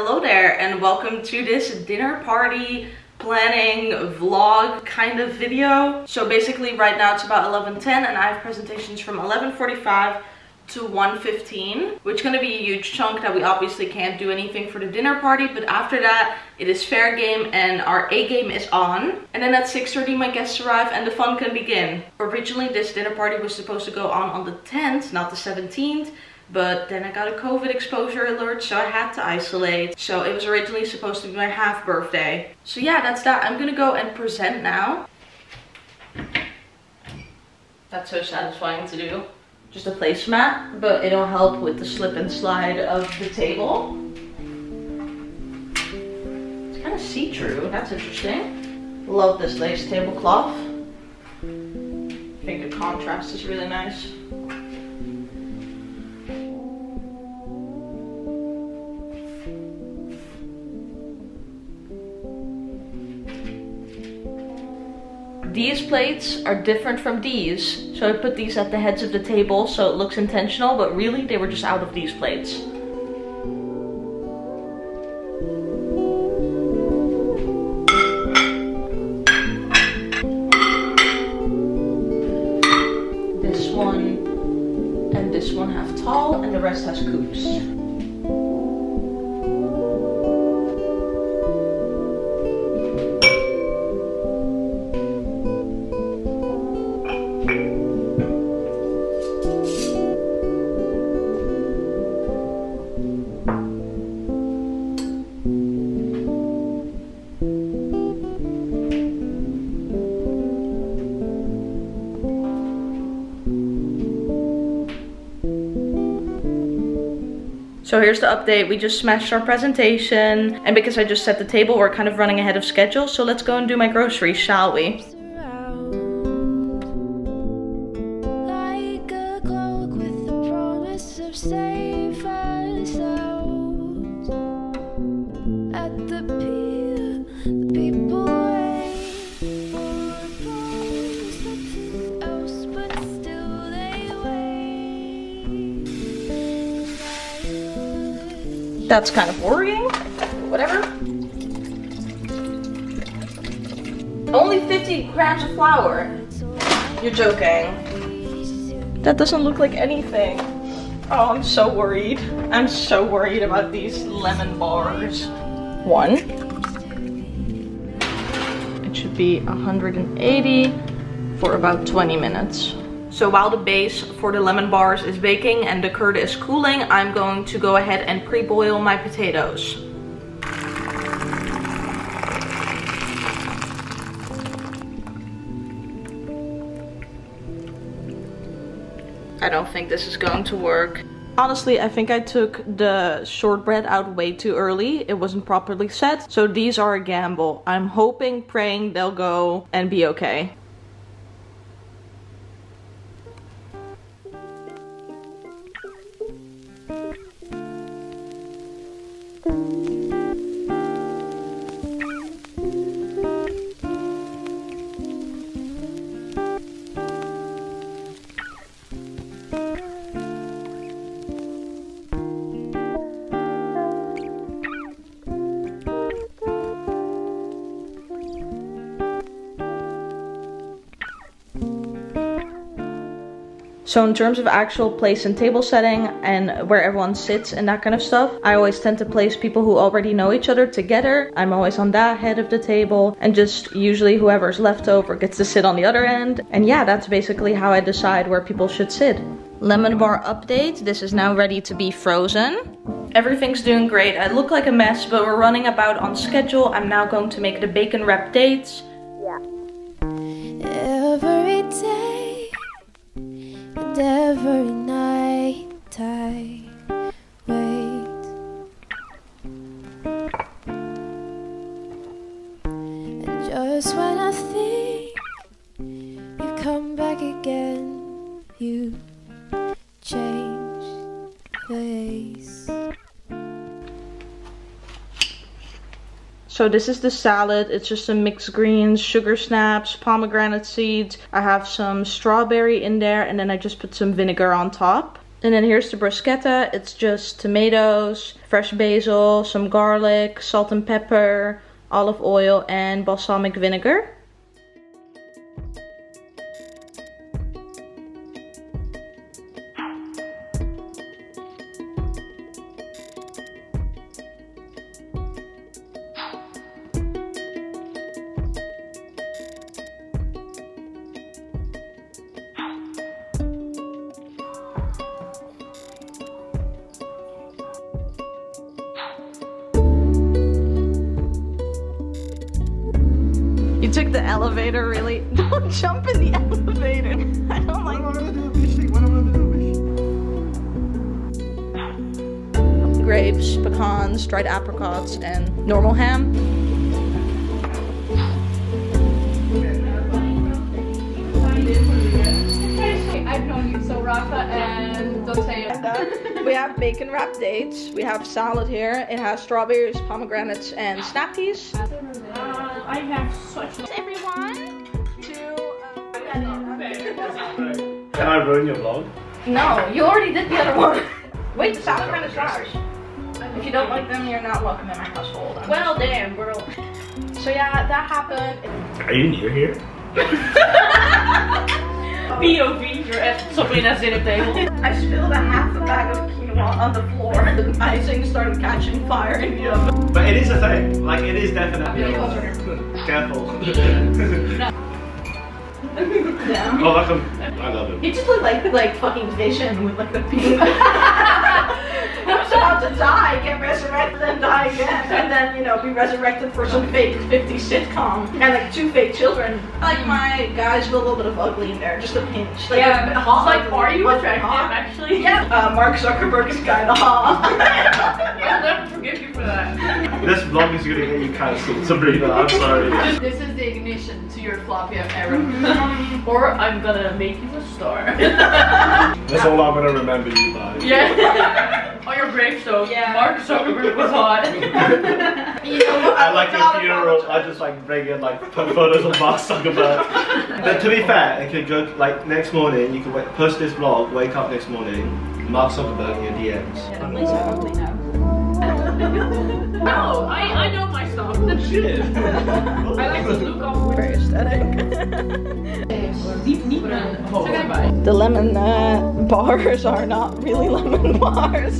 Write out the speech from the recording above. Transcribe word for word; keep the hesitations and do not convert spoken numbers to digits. Hello there and welcome to this dinner party planning vlog kind of video. So basically right now it's about eleven ten and I have presentations from eleven forty-five to one fifteen, which is going to be a huge chunk that we obviously can't do anything for the dinner party, but after that it is fair game and our A game is on. And then at six thirty my guests arrive and the fun can begin. Originally this dinner party was supposed to go on on the tenth, not the seventeenth, but then I got a COVID exposure alert, so I had to isolate. So it was originally supposed to be my half birthday. So yeah, that's that. I'm gonna go and present now. That's so satisfying to do. Just a placemat, but it'll help with the slip and slide of the table. It's kind of see-through. That's interesting. Love this lace tablecloth. I think the contrast is really nice. These plates are different from these, so I put these at the heads of the table so it looks intentional, but really they were just out of these plates. This one and this one have tall and the rest has coops. So here's the update. We just smashed our presentation, and because I just set the table, we're kind of running ahead of schedule, so let's go and do my groceries, shall we? That's kind of worrying, whatever. Only fifty grams of flour. You're joking. That doesn't look like anything. Oh, I'm so worried. I'm so worried about these lemon bars. One. It should be one hundred eighty for about twenty minutes. So while the base for the lemon bars is baking and the curd is cooling, I'm going to go ahead and pre-boil my potatoes. I don't think this is going to work. Honestly, I think I took the shortbread out way too early. It wasn't properly set. So these are a gamble. I'm hoping, praying they'll go and be okay. So in terms of actual place and table setting and where everyone sits and that kind of stuff, I always tend to place people who already know each other together. I'm always on that head of the table, and just usually whoever's left over gets to sit on the other end. And yeah, that's basically how I decide where people should sit. Lemon bar update. This is now ready to be frozen. Everything's doing great. I look like a mess, but we're running about on schedule. I'm now going to make the bacon wrap dates. Yeah. Every day. Every night I wait, and just when I think you come back again, you change place. So this is the salad. It's just some mixed greens, sugar snaps, pomegranate seeds. I have some strawberry in there, and then I just put some vinegar on top. And then here's the bruschetta. It's just tomatoes, fresh basil, some garlic, salt and pepper, olive oil and balsamic vinegar. You took the elevator, really? Don't jump in the elevator. I don't like it. Grapes, pecans, dried apricots, and normal ham. I've known you, so Rafa and Doteo. We have bacon wrapped dates. We have salad here. It has strawberries, pomegranates, and snap peas. I have such a everyone to uh, can I ruin your vlog? No, you already did the other one. Wait, the salad kind of trash. If you don't like them, you're not welcome in my household. I'm well, damn, bro. So yeah, that happened. Are you new here? P O V, you're at Sabrina's dinner table. I spilled a half a bag of quinoa on the floor and the icing started catching fire in the oven. But it is a thing, like it is definitely a thing. Careful. Damn. Oh, welcome. I love him. He just looked like, like fucking Vision with like the pink. I'm about to die, get resurrected and die again. And then, you know, be resurrected for some fake fifties sitcom. And like two fake children. I like my guys with a little bit of ugly in there, just a pinch. Like, yeah, a hot, like, are you attractive, actually? Yeah. Uh, Mark Zuckerberg is kind of hot. I'll never forgive you for that. This vlog is gonna get you cancelled, Sabrina, I'm sorry. This is the ignition to your floppy up era. Or I'm gonna make you a star. That's all I'm gonna remember you by. Yeah. On your gravestone, yeah. Mark Zuckerberg was hot. You know, I like a funeral. I just like bring in like photos of Mark Zuckerberg. But to be fair, it could go like next morning. You could wait, post this vlog, wake up next morning, Mark Zuckerberg in your D Ms. Yeah, please probably know. No, I I know my stuff. That's shit. I like to look off. Very aesthetic. The lemon uh, bars are not really lemon bars.